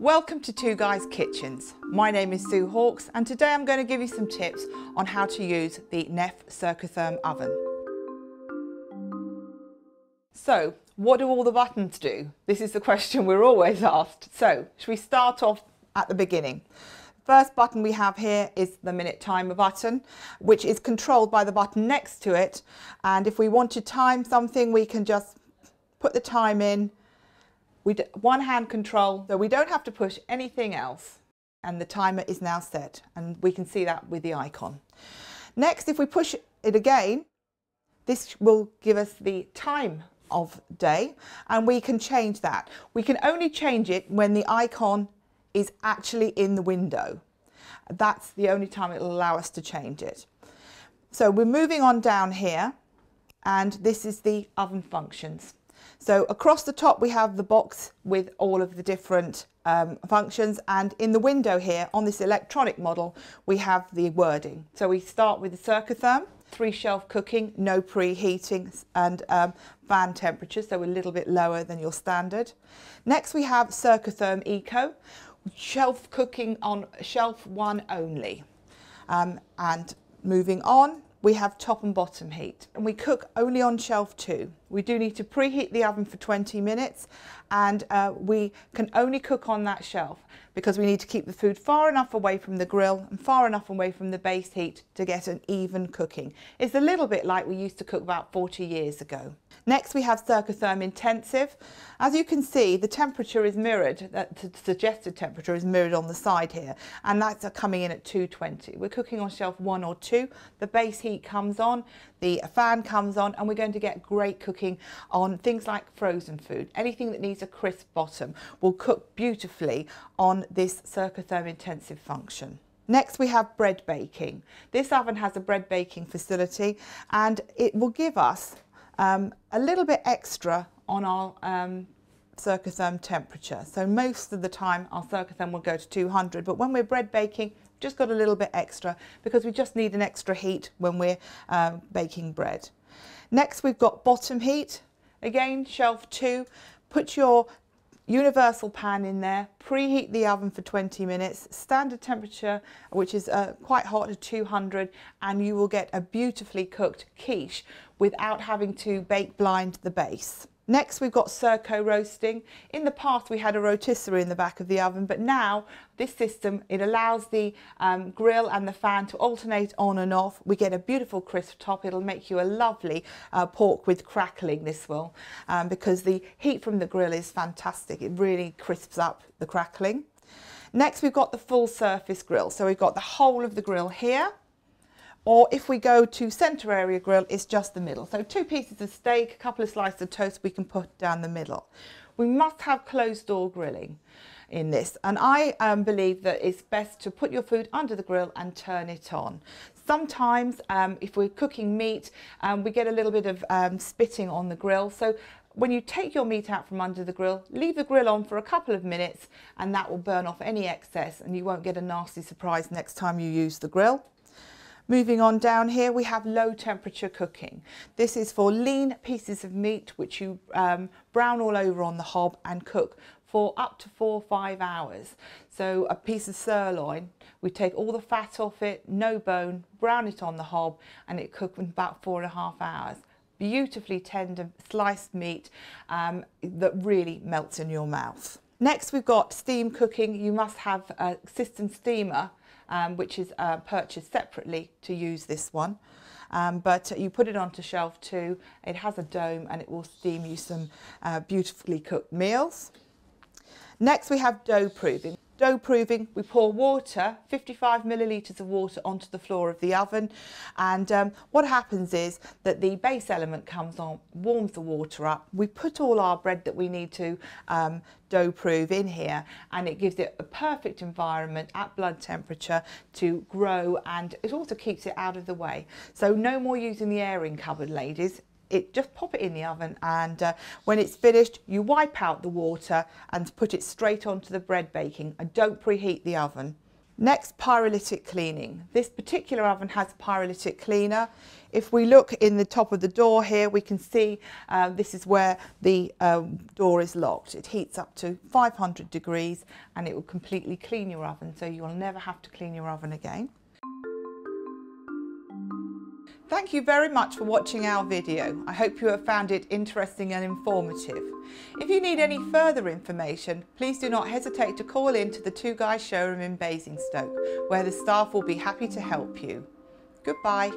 Welcome to Two Guys Kitchens. My name is Sue Hawkes and today I'm going to give you some tips on how to use the Neff Circotherm oven. So, what do all the buttons do? This is the question we're always asked. So, should we start off at the beginning? First button we have here is the minute timer button, which is controlled by the button next to it, and if we want to time something we can just put the time in. We do one hand control, so we don't have to push anything else, and the timer is now set, and we can see that with the icon. Next, if we push it again, this will give us the time of day, and we can change that. We can only change it when the icon is actually in the window. That's the only time it will allow us to change it. So we're moving on down here, and this is the oven functions. So across the top we have the box with all of the different functions, and in the window here on this electronic model we have the wording. So we start with the Circotherm, 3-shelf cooking, no preheating, and fan temperatures, so a little bit lower than your standard. Next we have Circotherm Eco, shelf cooking on shelf 1 only. And moving on, we have top and bottom heat, and we cook only on shelf 2. We do need to preheat the oven for 20 minutes, and we can only cook on that shelf because we need to keep the food far enough away from the grill and far enough away from the base heat to get an even cooking. It's a little bit like we used to cook about 40 years ago. Next we have Circotherm Intensive. As you can see, the temperature is mirrored, the suggested temperature is mirrored on the side here, and that's coming in at 220. We're cooking on shelf 1 or 2, the base heat comes on, the fan comes on, and we're going to get great cooking on things like frozen food. Anything that needs a crisp bottom will cook beautifully on this Circotherm Intensive function. Next we have bread baking. This oven has a bread baking facility, and it will give us a little bit extra on our Circotherm temperature. So most of the time our Circotherm will go to 200, but when we're bread baking, just got a little bit extra because we just need an extra heat when we're baking bread. Next we've got bottom heat, again shelf 2, put your universal pan in there, preheat the oven for 20 minutes, standard temperature, which is quite hot at 200, and you will get a beautifully cooked quiche without having to bake blind the base. Next we've got Circo roasting. In the past we had a rotisserie in the back of the oven, but now this system, it allows the grill and the fan to alternate on and off. We get a beautiful crisp top. It'll make you a lovely pork with crackling, this will, because the heat from the grill is fantastic. It really crisps up the crackling. Next we've got the full surface grill. So we've got the whole of the grill here, or if we go to centre area grill, it's just the middle. So 2 pieces of steak, a couple of slices of toast, we can put down the middle. We must have closed door grilling in this, and I believe that it's best to put your food under the grill and turn it on. Sometimes if we're cooking meat, we get a little bit of spitting on the grill, so when you take your meat out from under the grill, leave the grill on for a couple of minutes, and that will burn off any excess and you won't get a nasty surprise next time you use the grill. Moving on down here, we have low temperature cooking. This is for lean pieces of meat which you brown all over on the hob and cook for up to 4 or 5 hours. So a piece of sirloin, we take all the fat off it, no bone, brown it on the hob, and it cooks in about 4.5 hours. Beautifully tender sliced meat that really melts in your mouth. Next we've got steam cooking. You must have a cistern steamer, which is purchased separately to use this one, but you put it onto shelf 2, it has a dome, and it will steam you some beautifully cooked meals. Next we have dough proving. Dough proving, we pour water, 55 millilitres of water, onto the floor of the oven, and what happens is that the base element comes on, warms the water up, we put all our bread that we need to dough proof in here, and it gives it a perfect environment at blood temperature to grow, and it also keeps it out of the way. So no more using the airing cupboard, ladies. It just pop it in the oven, and when it's finished you wipe out the water and put it straight onto the bread baking and don't preheat the oven. Next, pyrolytic cleaning. This particular oven has a pyrolytic cleaner. If we look in the top of the door here, we can see this is where the door is locked. It heats up to 500 degrees and it will completely clean your oven, so you'll never have to clean your oven again. Thank you very much for watching our video. I hope you have found it interesting and informative. If you need any further information, please do not hesitate to call in to the Two Guys Showroom in Basingstoke, where the staff will be happy to help you. Goodbye.